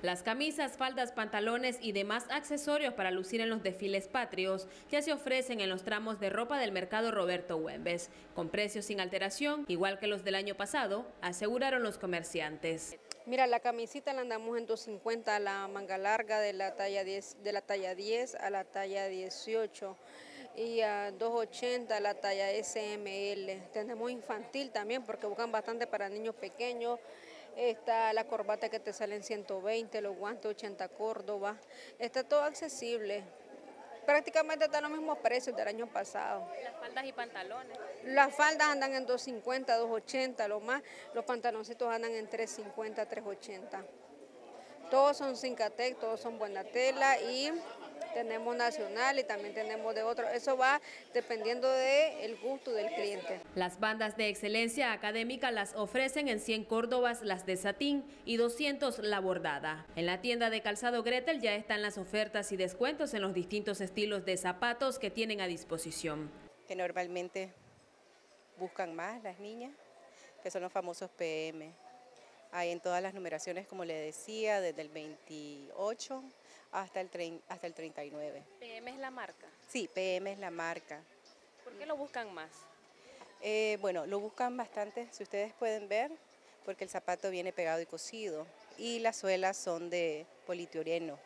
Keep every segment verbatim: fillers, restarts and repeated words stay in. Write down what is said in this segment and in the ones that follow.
Las camisas, faldas, pantalones y demás accesorios para lucir en los desfiles patrios ya se ofrecen en los tramos de ropa del Mercado Roberto Huembes, con precios sin alteración, igual que los del año pasado, aseguraron los comerciantes. Mira, la camisita la andamos en doscientos cincuenta, la manga larga de la talla diez, de la talla diez a la talla dieciocho y a doscientos ochenta la talla S M L. Tenemos infantil también porque buscan bastante para niños pequeños. Está la corbata que te sale en ciento veinte, los guantes ochenta Córdoba. Está todo accesible. Prácticamente están los mismos precios del año pasado. ¿Las faldas y pantalones? Las faldas andan en doscientos cincuenta, doscientos ochenta, lo más. Los pantaloncitos andan en trescientos cincuenta, trescientos ochenta. Todos son Sincatec, todos son buena tela y tenemos nacional y también tenemos de otro. Eso va dependiendo del gusto del cliente. Las bandas de excelencia académica las ofrecen en cien córdobas las de satín y doscientos la bordada. En la tienda de calzado Gretel ya están las ofertas y descuentos en los distintos estilos de zapatos que tienen a disposición. Que normalmente buscan más las niñas, que son los famosos P M. Hay en todas las numeraciones, como le decía, desde el veintiocho hasta el, hasta el treinta y nueve. ¿P M es la marca? Sí, P M es la marca. ¿Por qué lo buscan más? Eh, bueno, lo buscan bastante, si ustedes pueden ver, porque el zapato viene pegado y cosido. Y las suelas son de politioreno,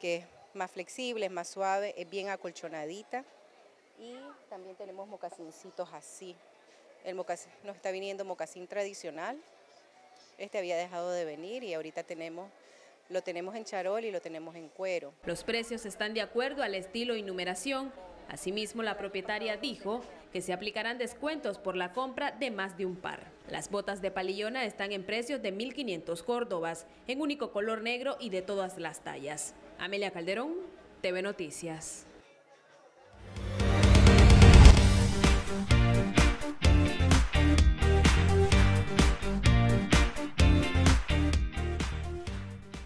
que es más flexible, es más suave, es bien acolchonadita. Y también tenemos mocacincitos así. El mocasín, nos está viniendo mocasín tradicional. Este había dejado de venir y ahorita tenemos, lo tenemos en charol y lo tenemos en cuero. Los precios están de acuerdo al estilo y numeración. Asimismo, la propietaria dijo que se aplicarán descuentos por la compra de más de un par. Las botas de palillona están en precios de mil quinientos córdobas, en único color negro y de todas las tallas. Amelia Calderón, T V Noticias.